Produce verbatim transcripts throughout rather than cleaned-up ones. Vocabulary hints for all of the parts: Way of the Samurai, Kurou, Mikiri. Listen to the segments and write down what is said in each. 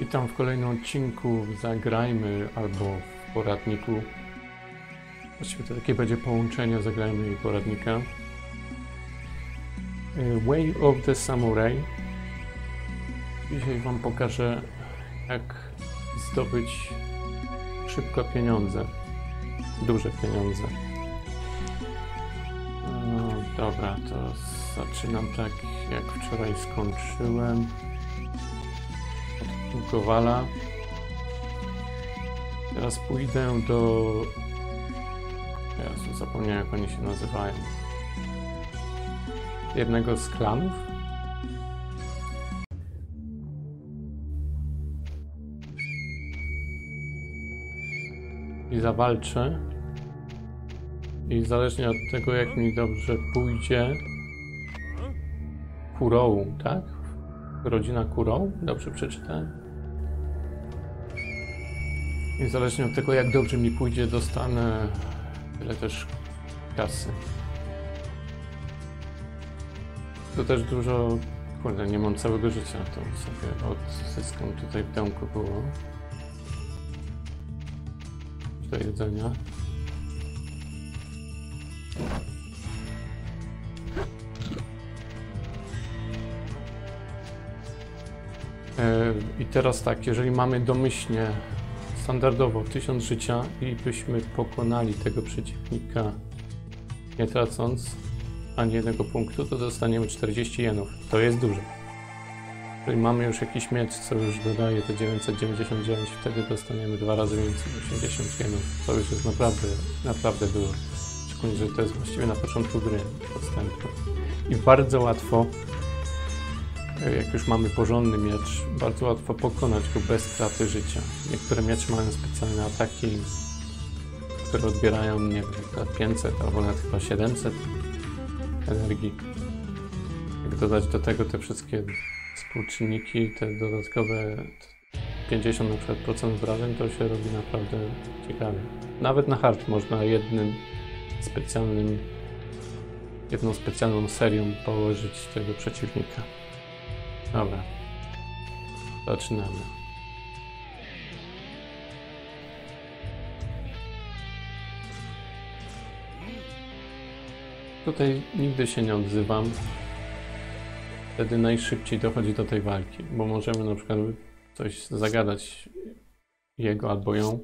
Witam w kolejnym odcinku Zagrajmy albo w poradniku. Właściwie to takie będzie połączenie Zagrajmy i poradnika. Way of the Samurai. Dzisiaj wam pokażę, jak zdobyć szybko pieniądze. Duże pieniądze. No, dobra, to zaczynam tak jak wczoraj skończyłem. Kowala. Teraz pójdę do... Jezu, zapomniałem, jak oni się nazywają. Jednego z klanów. I zawalczę. I zależnie od tego, jak mi dobrze pójdzie... Kurou, tak? Rodzina Kurou? Dobrze przeczytałem? I zależnie od tego, jak dobrze mi pójdzie, dostanę tyle też kasy. To też dużo... Kurde, nie mam całego życia, to sobie odzyskam tutaj w domku było. Do jedzenia. I teraz tak, jeżeli mamy domyślnie standardowo tysiąc życia i byśmy pokonali tego przeciwnika nie tracąc ani jednego punktu, to dostaniemy czterdzieści jenów. To jest dużo. Jeżeli mamy już jakiś miecz, co już dodaje te dziewięćset dziewięćdziesiąt dziewięć, wtedy dostaniemy dwa razy więcej, osiemdziesiąt jenów. To już jest naprawdę, naprawdę dużo. Szczególnie, że to jest właściwie na początku gry podstępu. I bardzo łatwo, jak już mamy porządny miecz, bardzo łatwo pokonać go bez straty życia. Niektóre miecze mają specjalne ataki, które odbierają, nie wiem, pięćset albo nawet chyba siedemset energii. Jak dodać do tego te wszystkie współczynniki, te dodatkowe pięćdziesiąt na przykład procent wrażeń, to się robi naprawdę ciekawie. Nawet na hard można jednym specjalnym, jedną specjalną serią położyć tego przeciwnika. Dobra, zaczynamy. Tutaj nigdy się nie odzywam. Wtedy najszybciej dochodzi do tej walki, bo możemy na przykład coś zagadać jego albo ją,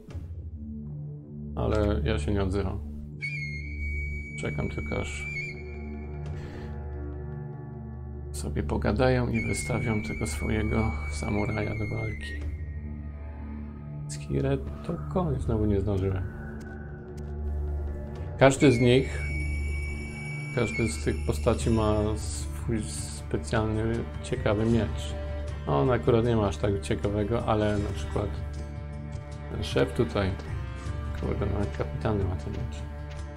ale ja się nie odzywam. Czekam tylko aż sobie pogadają i wystawią tego swojego samuraja do walki. Skirę to koniec, znowu nie zdążyłem. Każdy z nich, każdy z tych postaci ma swój specjalny, ciekawy miecz. On akurat nie ma aż tak ciekawego, ale na przykład ten szef tutaj, kurde, nawet kapitalny ma ten miecz.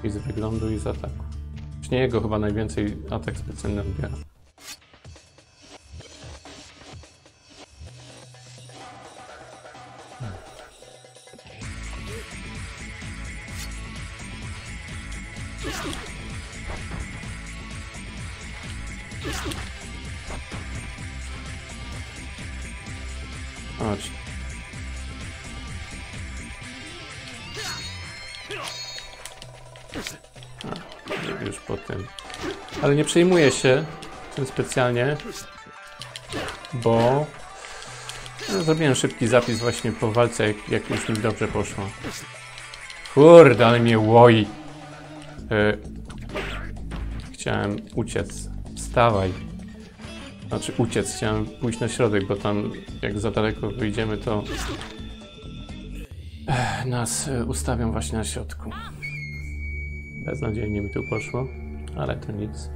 I z wyglądu, i z ataku. Już nie jego chyba najwięcej atak specjalny odbiera. Chodź. A, już po tym. Ale nie przejmuję się tym specjalnie, bo no, zrobiłem szybki zapis właśnie po walce, jak, jak już mi dobrze poszło. Kurde, ale mnie łoi. Yy, chciałem uciec. Wstawaj. Znaczy uciec, chciałem pójść na środek, bo tam jak za daleko wyjdziemy, to Ech, nas ustawią właśnie na środku. Beznadziejnie mi tu poszło, ale to nic.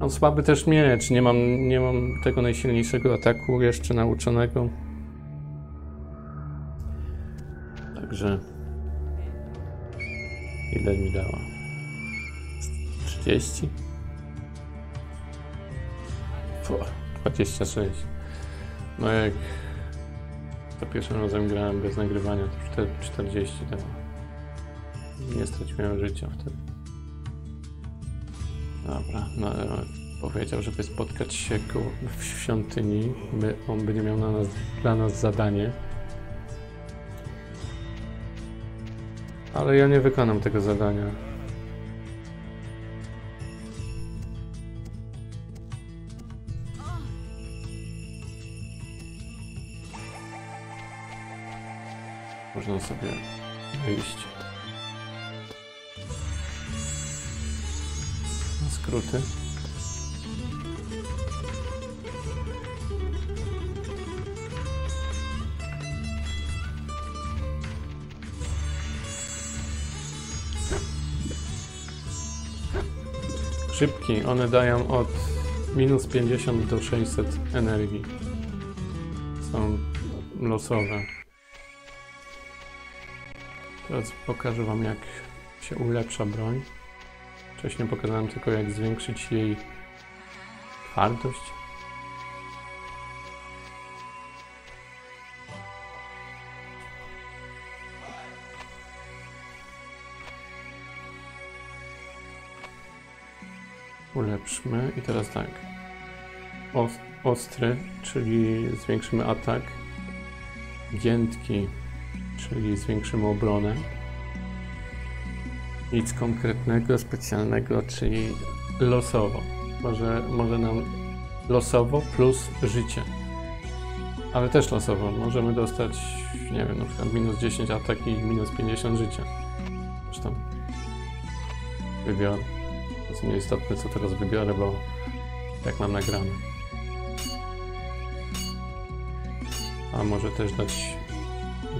Mam słaby też miecz, nie mam, nie mam tego najsilniejszego ataku jeszcze nauczonego. Także... Ile mi dała? trzydzieści? dwadzieścia sześć. No jak za pierwszym razem grałem bez nagrywania, to czterdzieści dało. Nie straciłem życia wtedy. Dobra, no, powiedział, żeby spotkać się w świątyni, by on będzie miał na nas, dla nas zadanie. Ale ja nie wykonam tego zadania. Można sobie wyjść. Na skróty. Szybki, one dają od minus pięćdziesiąt do sześćset energii. Są losowe. Teraz pokażę wam, jak się ulepsza broń. Wcześniej pokazałem tylko, jak zwiększyć jej twardość. Ulepszmy i teraz tak. Ostry, czyli zwiększymy atak. Giętki, czyli zwiększymy obronę. Nic konkretnego, specjalnego, czyli losowo. Może, może nam losowo plus życie. Ale też losowo. Możemy dostać, nie wiem, na przykład minus dziesięć atak i minus pięćdziesiąt życia. Zresztą wybiorę. To jest nieistotne, co teraz wybiorę, bo jak mam nagrane. A może też dać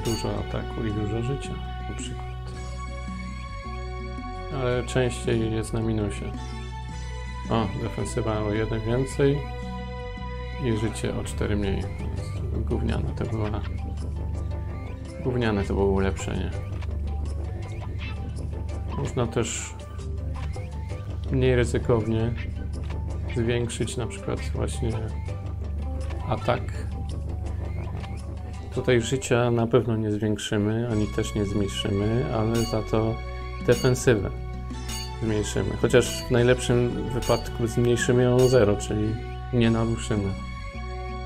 dużo ataku i dużo życia, na przykład. Ale częściej jest na minusie. O, defensywa o jeden więcej i życie o cztery mniej. Gówniane to było. Gówniane to było ulepszenie. Można też mniej ryzykownie zwiększyć na przykład właśnie atak. Tutaj życia na pewno nie zwiększymy, ani też nie zmniejszymy, ale za to defensywę zmniejszymy. Chociaż w najlepszym wypadku zmniejszymy ją o zero, czyli nie naruszymy.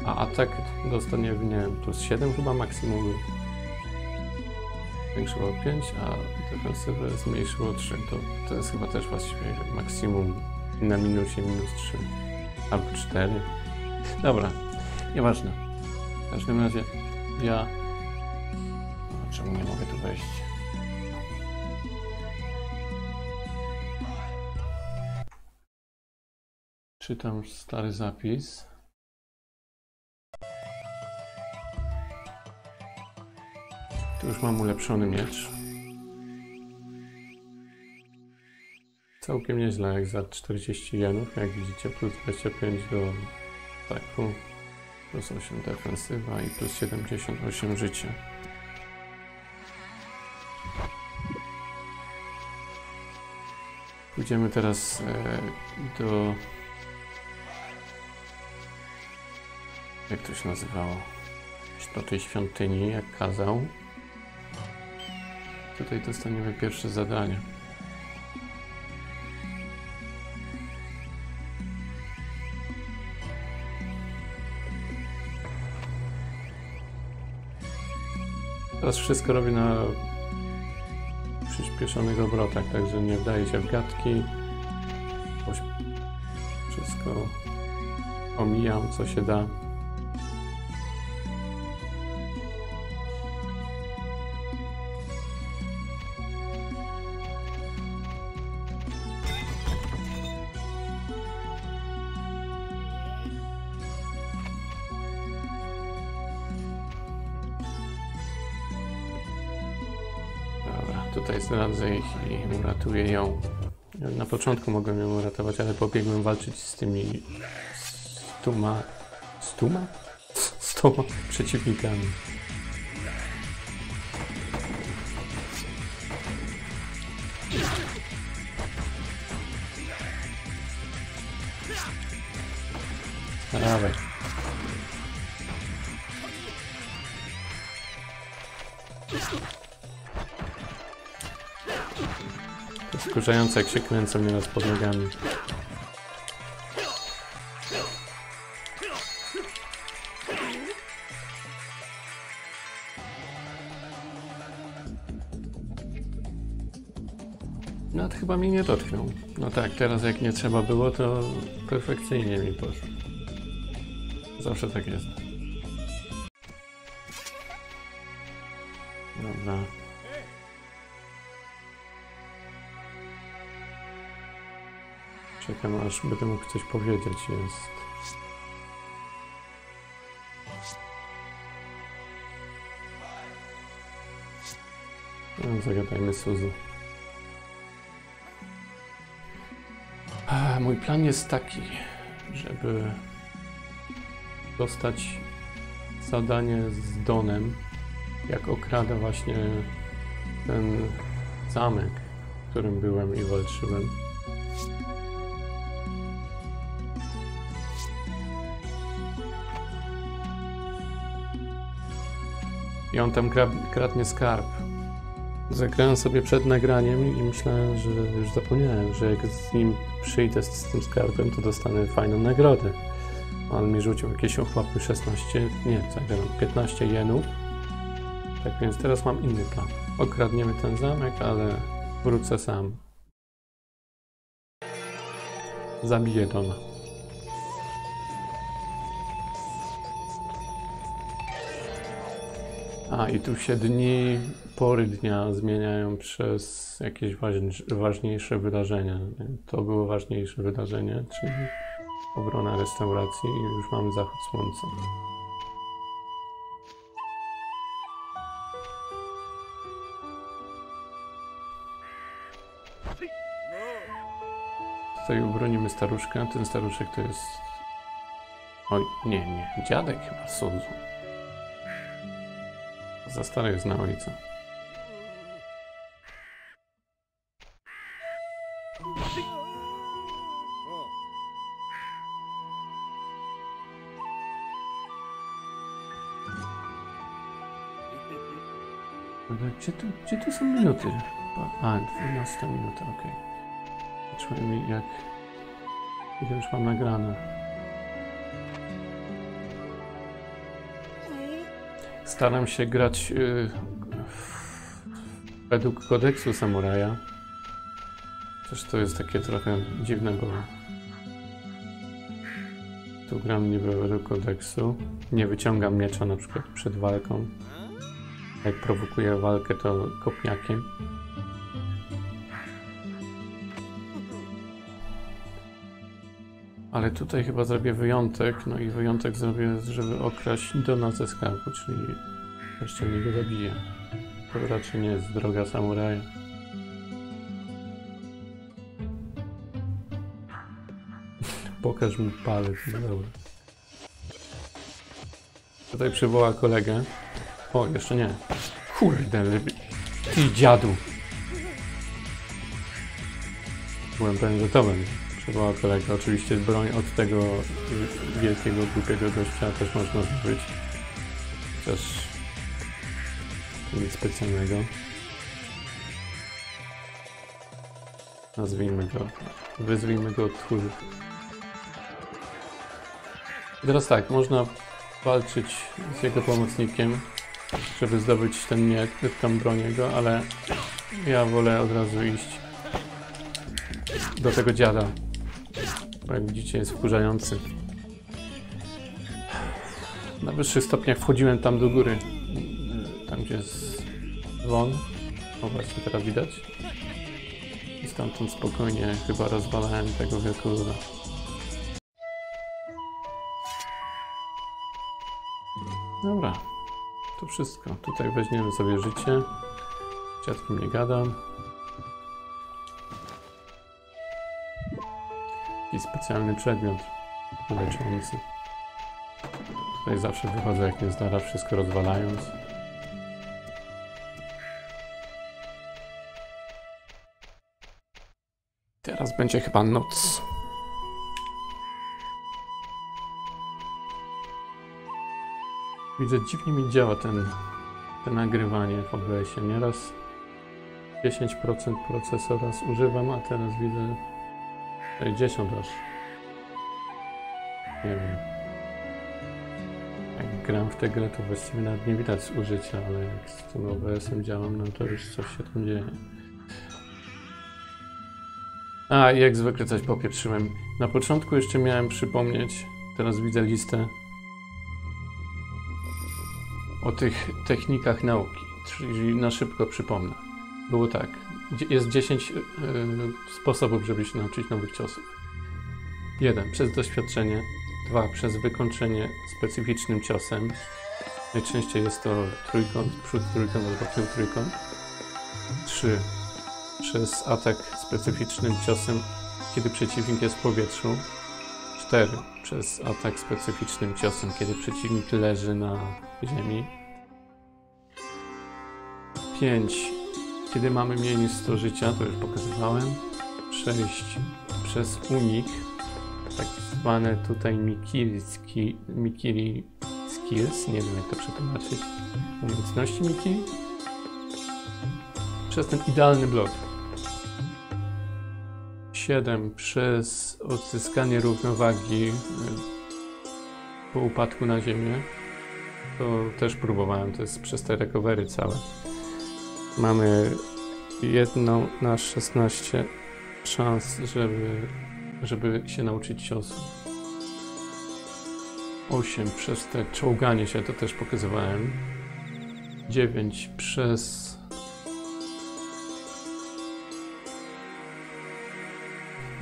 A atak dostanie, nie wiem, plus siedem chyba maksimum. Zwiększyło pięć, a defensywę zmniejszyło trzy. To, to jest chyba też właściwie maksimum na minusie minus trzy albo cztery. Dobra, nieważne. W każdym razie ja... Czemu nie mogę tu wejść? Czytam stary zapis. Tu już mam ulepszony miecz. Całkiem nieźle, jak za czterdzieści jenów, jak widzicie, plus dwadzieścia pięć do ataku, plus osiem defensywa i plus siedemdziesiąt osiem życia. Pójdziemy teraz e, do... Jak to się nazywało? Do tej świątyni, jak kazał. Tutaj dostaniemy pierwsze zadanie. Teraz wszystko robię na przyspieszonych obrotach, także nie wdaję się w gadki. Wszystko omijam, co się da. Tutaj zdradzę ich i uratuję ją. Na początku mogłem ją uratować, ale pobiegłem walczyć z tymi stuma... stuma? stoma przeciwnikami. Dawaj. Skurzające, jak się kręcą nieraz pod nogami. Nad chyba mnie nie dotknął. No tak, teraz jak nie trzeba było, to perfekcyjnie mi poszło. Zawsze tak jest. Dobra. Czekam, aż będę mógł coś powiedzieć. Jest. No, zagadajmy Suzu. Mój plan jest taki, żeby dostać zadanie z Donem, jak okrada właśnie ten zamek, w którym byłem i walczyłem. I on tam kradnie skarb. Zagrałem sobie przed nagraniem i myślałem, że już zapomniałem, że jak z nim przyjdę z, z tym skarbem, to dostanę fajną nagrodę. On mi rzucił jakieś ochłapy szesnaście, nie, zagrałem piętnaście jenów. Tak więc teraz mam inny plan. Okradniemy ten zamek, ale wrócę sam. Zabiję Dona. A i tu się dni, pory dnia zmieniają przez jakieś ważniejsze wydarzenia. To było ważniejsze wydarzenie, czyli obrona restauracji i już mamy zachód słońca. Tutaj obronimy staruszka, ten staruszek to jest... Oj, nie, nie, dziadek chyba Suzu. Za stary jest na ulicy. Gdzie tu, gdzie tu są minuty? A, dwunasta minuta, okej. Okay. Zobaczmy jak... Ile już mam nagrane. Staram się grać yy, według kodeksu samuraja. Też to jest takie trochę dziwne, bo tu gram niby według kodeksu. Nie wyciągam miecza na przykład przed walką. Jak prowokuję walkę, to kopniakiem. Ale tutaj chyba zrobię wyjątek, no i wyjątek zrobię, żeby okraść Dona ze skarbu, czyli jeszcze mnie go zabiję. To raczej nie jest droga samuraja. Pokaż mi palec, no dobra. Tutaj przywoła kolegę. O, jeszcze nie. Kurde, ty dziadu. Byłem pewien, że to będzie. Przywoła kolega. Oczywiście broń od tego wielkiego, głupiego gościa też można zdobyć. Też nic specjalnego. Nazwijmy go. Wyzwijmy go od chóry. Teraz tak, można walczyć z jego pomocnikiem, żeby zdobyć ten miecz, tam broń jego, ale ja wolę od razu iść do tego dziada. Bo jak widzicie, jest wkurzający. Na wyższych stopniach wchodziłem tam do góry. Tam, gdzie jest dzwon. O, właśnie teraz widać. I stamtąd spokojnie chyba rozwalałem tego wielkiego lwa. Dobra. To wszystko. Tutaj weźmiemy sobie życie. Z dziadkiem nie gadam. I specjalny przedmiot leczący. Tutaj zawsze wychodzę jak nie zdara, wszystko rozwalając. Teraz będzie chyba noc. Widzę, dziwnie mi działa ten, ten nagrywanie w o b s ie. Nieraz dziesięć procent procesora używam, a teraz widzę sześćdziesiąt aż. Nie wiem. Jak gram w tę grę, to właściwie nawet nie widać zużycia, ale jak z tym o b s em działam, no to już coś się tam dzieje. A, jak zwykle coś popieprzyłem. Na początku jeszcze miałem przypomnieć, teraz widzę listę, o tych technikach nauki, czyli na szybko przypomnę. Było tak, jest dziesięć yy, sposobów, żeby się nauczyć nowych ciosów. jeden. Przez doświadczenie. dwa. Przez wykończenie specyficznym ciosem. Najczęściej jest to trójkąt, przód trójkąt albo tył trójkąt. trzy. Przez atak specyficznym ciosem, kiedy przeciwnik jest w powietrzu. cztery. Przez atak specyficznym ciosem, kiedy przeciwnik leży na ziemi. pięć. Kiedy mamy mniej niż sto życia, to już pokazywałem. sześć. Przez unik, tak zwane tutaj Mikiri, ski, Mikiri skills, nie wiem jak to przetłumaczyć, umiejętności Mikiri. Przez ten idealny blok. siedem. Przez odzyskanie równowagi po upadku na ziemię. To też próbowałem, to jest przez te recovery całe. Mamy jedną na szesnaście szans, żeby, żeby się nauczyć ciosu. osiem. Przez te czołganie się, to też pokazywałem. dziewięć. Przez...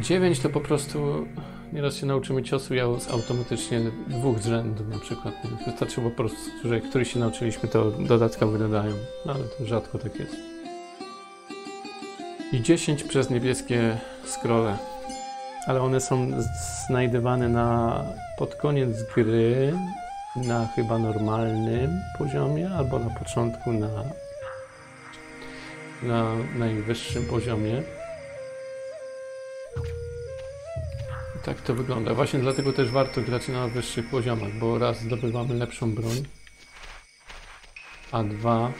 dziewięć to po prostu nieraz się nauczymy ciosu, ja automatycznie dwóch z rzędu na przykład. Wystarczy po prostu, że który się nauczyliśmy, to dodatkowo dodają, no ale to rzadko tak jest. I dziesięć przez niebieskie scrolle, ale one są znajdywane na, pod koniec gry, na chyba normalnym poziomie, albo na początku na, na najwyższym poziomie. Tak to wygląda. Właśnie dlatego też warto grać na wyższych poziomach, bo raz zdobywamy lepszą broń, a dwa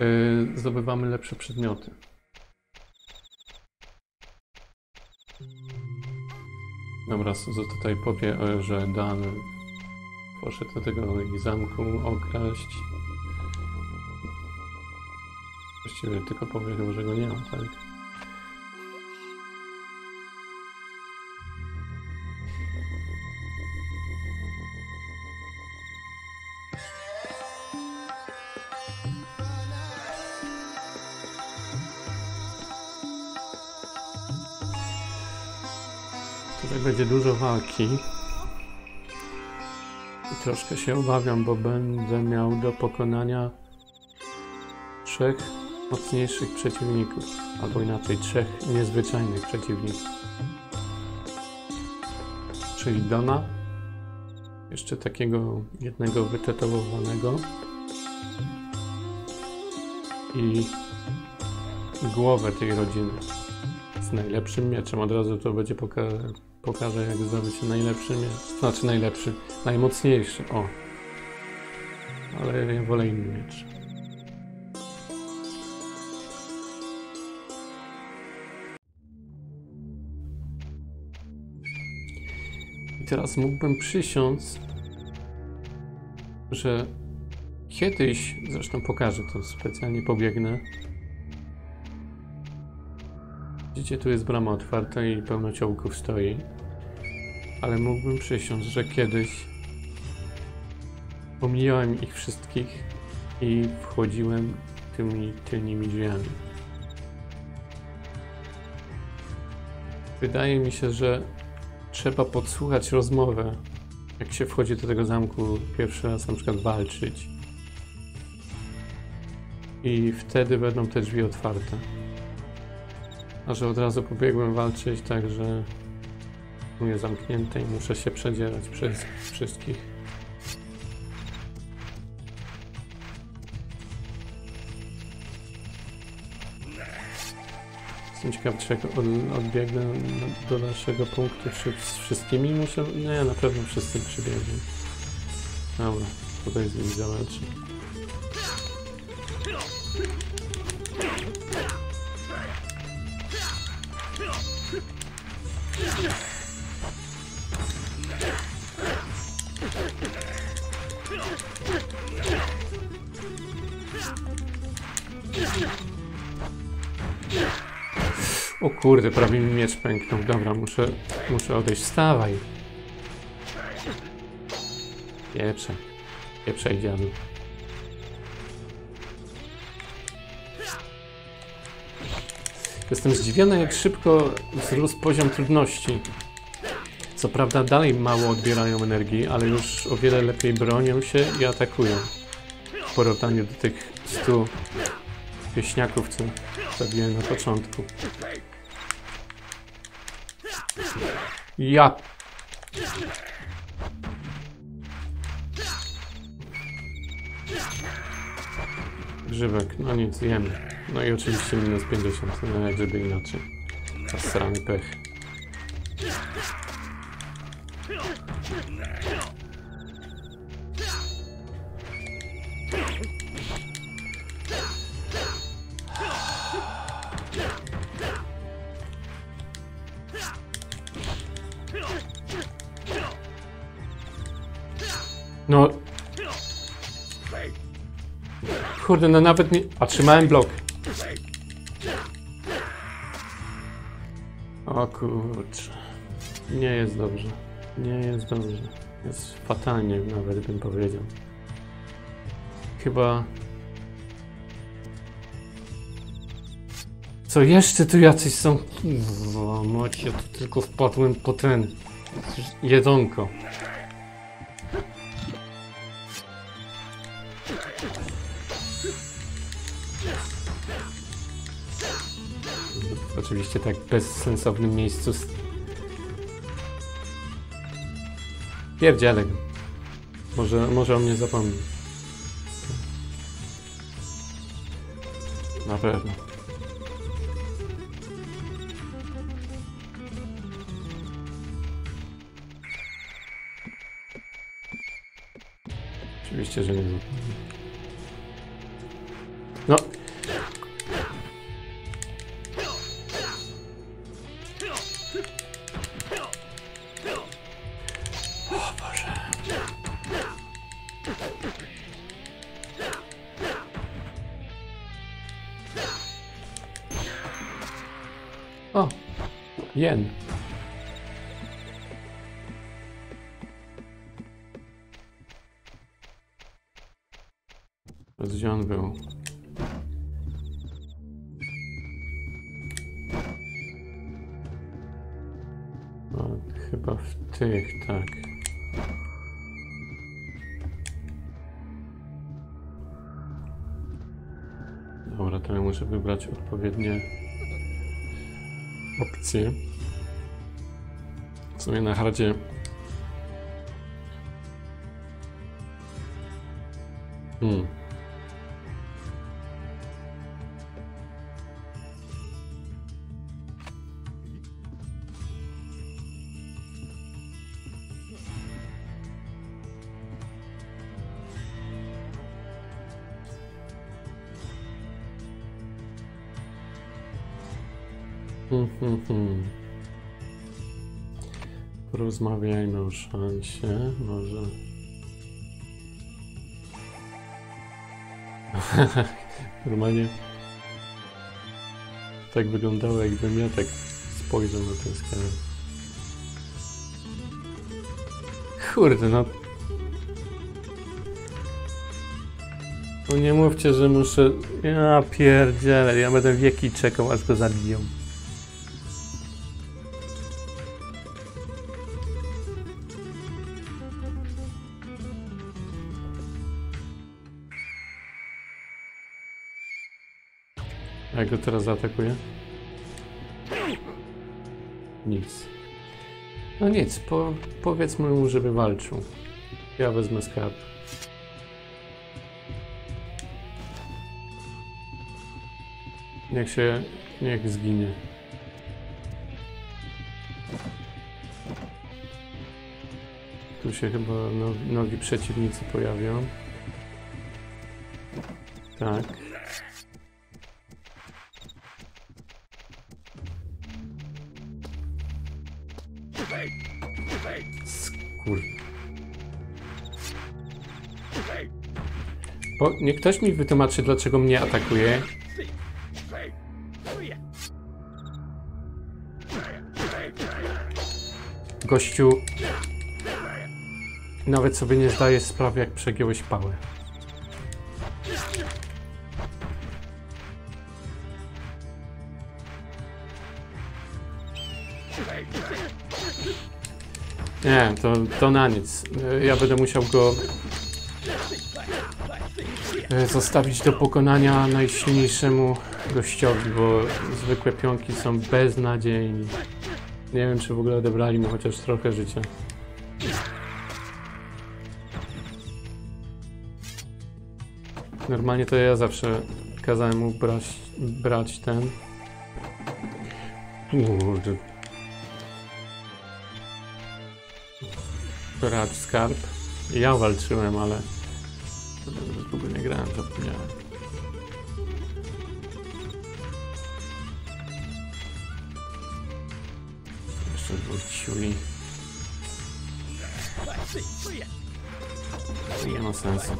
yy, zdobywamy lepsze przedmioty. Dobra, Suzu tutaj powie, że Dan poszedł do tego i zamku okraść. Właściwie tylko powiedział, że go nie ma, tak? Będzie dużo walki i troszkę się obawiam, bo będę miał do pokonania trzech mocniejszych przeciwników, albo inaczej trzech niezwyczajnych przeciwników, czyli Dona, jeszcze takiego jednego wytetowowanego i głowę tej rodziny z najlepszym mieczem. Od razu to będzie pokazane. Pokażę, jak zdobyć najlepszy miecz, znaczy najlepszy, najmocniejszy, o. Ale ja wolę inny miecz. I teraz mógłbym przysiąc, że kiedyś, zresztą pokażę to, specjalnie pobiegnę. Widzicie, tu jest brama otwarta i pełno ciołków stoi, ale mógłbym przysiąc, że kiedyś pomijałem ich wszystkich i wchodziłem tymi tylnymi drzwiami. Wydaje mi się, że trzeba podsłuchać rozmowę, jak się wchodzi do tego zamku pierwszy raz, na przykład walczyć, i wtedy będą te drzwi otwarte. A że od razu pobiegłem walczyć, także mnie zamknięte i muszę się przedzierać przez wszystkich. Jestem ciekaw, czy jak odbiegnę do naszego punktu, czy z wszystkimi muszę... Nie, na pewno wszyscy przybiegną. Dobra, tutaj z nimi zawalczy. O kurde, prawie mi miecz pęknął. Dobra, muszę, muszę odejść. Wstawaj. Pieprze. Pieprze i dziadu. Jestem zdziwiony, jak szybko wzrósł poziom trudności. Co prawda dalej mało odbierają energii, ale już o wiele lepiej bronią się i atakują. W porównaniu do tych stu pieśniaków, co zabiłem na początku. Ja! Grzybek, no nic, jemy. No i oczywiście minus pięćdziesiąt, no jak żeby inaczej. Zasrany pech. No... Kurde, no nawet nie... A, trzymałem blok. O kurczę. Nie jest dobrze. Nie jest dobrze. Jest fatalnie, nawet bym powiedział. Chyba... Co jeszcze tu jacyś są? Kurwa, mać, ja tu tylko wpadłem po ten... jedzonko. Oczywiście tak bezsensownym miejscu. Pierdzielek. Może, może o mnie zapomni. Na pewno. Oczywiście, że nie zapomni. No. O! Jen! Gdzie on był? O, chyba w tych, tak. Dobra, to ja muszę wybrać odpowiednie opcje. W sumie na hardzie hmm. Hmm. Porozmawiajmy o szansie, może. Normalnie tak wyglądało, jakbym ja tak spojrzał na ten skan. Kurde, no. No nie mówcie, że muszę... Ja pierdzielę, ja będę wieki czekał, aż go zabiją. Jak go teraz zaatakuje? Nic. No nic, po, powiedzmy mu, żeby walczył. Ja wezmę skarb. Niech się... niech zginie. Tu się chyba nowi, nowi przeciwnicy pojawią. Tak. Bo nie ktoś mi wytłumaczy, dlaczego mnie atakuje. Gościu... Nawet sobie nie zdaje sprawy, jak przegiąłeś pałę. Nie, to, to na nic. Ja będę musiał go... zostawić do pokonania najsilniejszemu gościowi, bo zwykłe pionki są beznadziejni. Nie wiem, czy w ogóle odebrali mu chociaż trochę życia. Normalnie to ja zawsze kazałem mu brać, brać ten... Kurde. Brać skarb. Ja walczyłem, ale... W ogóle nie grałem, zapomniałem. Jeszcze dwóch ciuli. Nie ma sensu.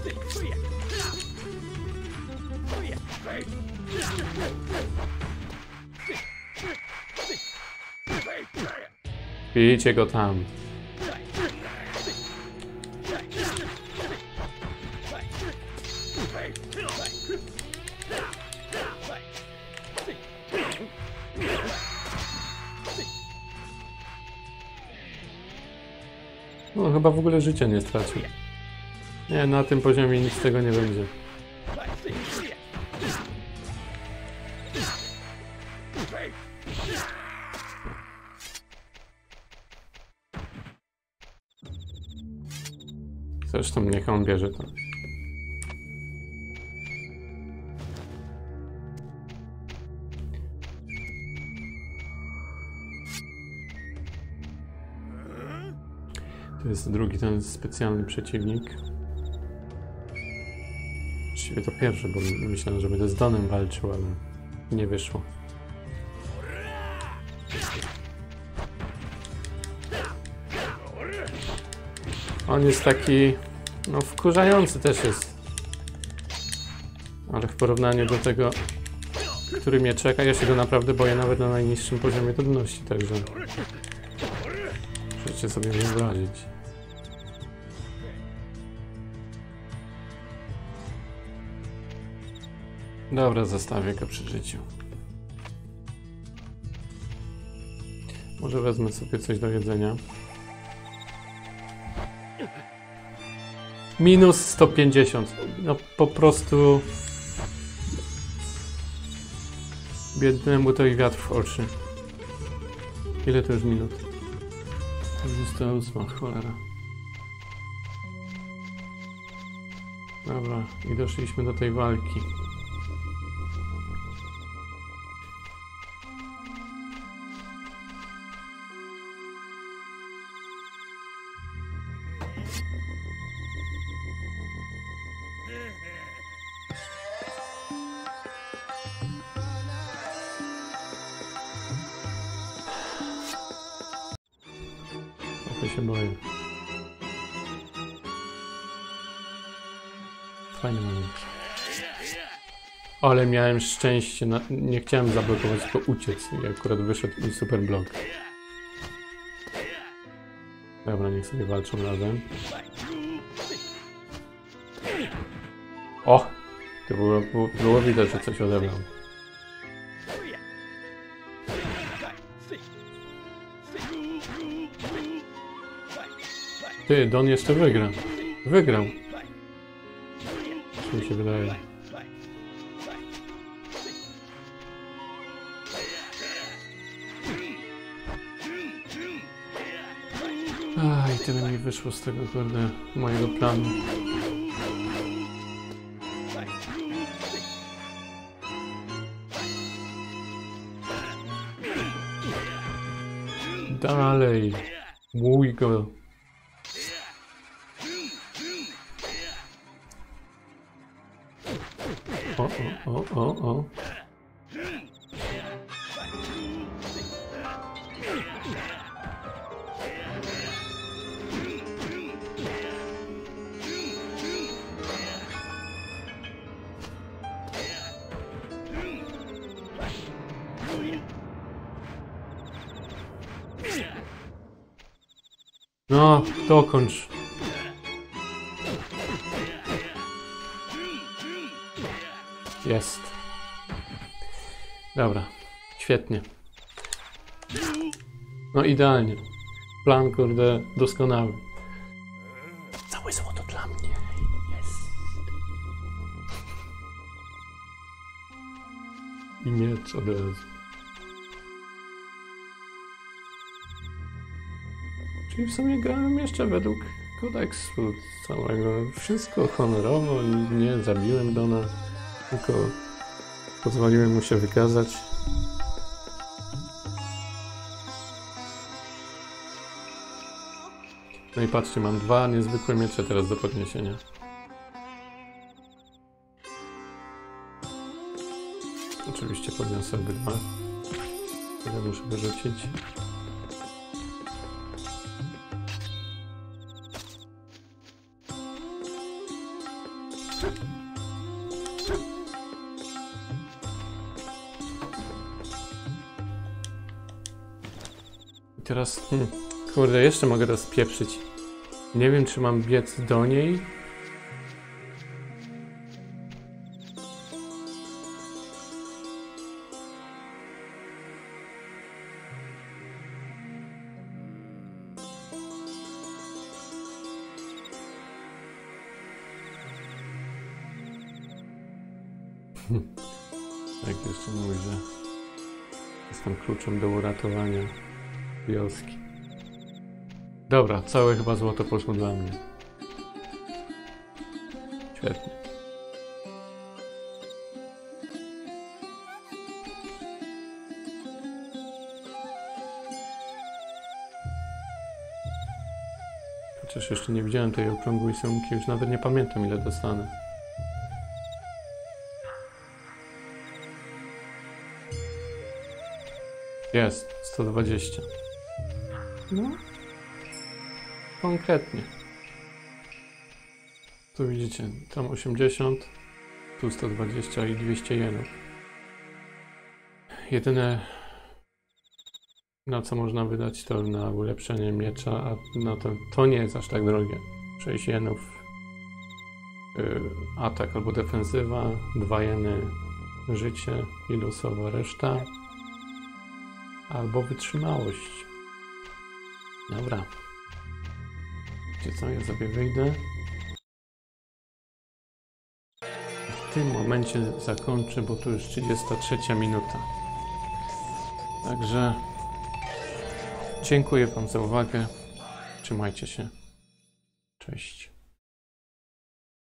Bijcie go tam. No chyba w ogóle życia nie stracił. Nie, na tym poziomie nic z tego nie będzie. Zresztą niech on bierze to. To jest drugi ten specjalny przeciwnik. Właściwie to pierwszy, bo myślałem, że będę z Donem walczył, ale nie wyszło. On jest taki, no wkurzający też jest. Ale w porównaniu do tego, który mnie czeka, ja się go naprawdę boję nawet na najniższym poziomie trudności, także... Możecie sobie wyobrazić. Dobra, zostawię go przy życiu. Może wezmę sobie coś do jedzenia. Minus sto pięćdziesiąt. No po prostu... Biednemu to i wiatr w oczy. Ile to już minut? dwudziesta ósma, cholera. Dobra, i doszliśmy do tej walki. Fajny moment. Ale miałem szczęście, na... nie chciałem zablokować, tylko uciec i akurat wyszedł mi super blok. Dobra, niech sobie walczą razem. O! To było, było widać, że coś odebrał. Ty, Don jeszcze wygra. Wygrał. Mi się wydaje. Aj, tyle mi wyszło z tego, kurde, mojego planu. Dalej. Mój go. O, o, o, o, o. No, dokończ. Jest. Dobra, świetnie. No idealnie. Plan, kurde, doskonały. Całe złoto dla mnie. Jest. I miecz od razu. Czyli w sumie grałem jeszcze według kodeksu całego. Wszystko honorowo i nie zabiłem Dona, tylko pozwoliłem mu się wykazać. No i patrzcie, mam dwa niezwykłe miecze teraz do podniesienia. Oczywiście podniosę obydwa. Tego muszę wyrzucić. I teraz... Hmm, kurde, jeszcze mogę to spieprzyć. Nie wiem, czy mam biec do niej. Tak jeszcze mówię, że jestem kluczem do uratowania wioski. Dobra, całe chyba złoto poszło dla mnie. Świetnie. Chociaż jeszcze nie widziałem tej okrągłej sumki, już nawet nie pamiętam, ile dostanę. Jest, sto dwadzieścia. No. Konkretnie. Tu widzicie, tam osiemdziesiąt, tu sto dwadzieścia i dwieście jenów. Jedyne, na co można wydać, to na ulepszenie miecza, a na to, to nie jest aż tak drogie. sześć jenów yy, atak albo defensywa, dwa jeny życie i losowa reszta. Albo wytrzymałość. Dobra. Wiecie co, ja sobie wyjdę. W tym momencie zakończę, bo to już trzydziesta trzecia minuta. Także dziękuję wam za uwagę. Trzymajcie się. Cześć.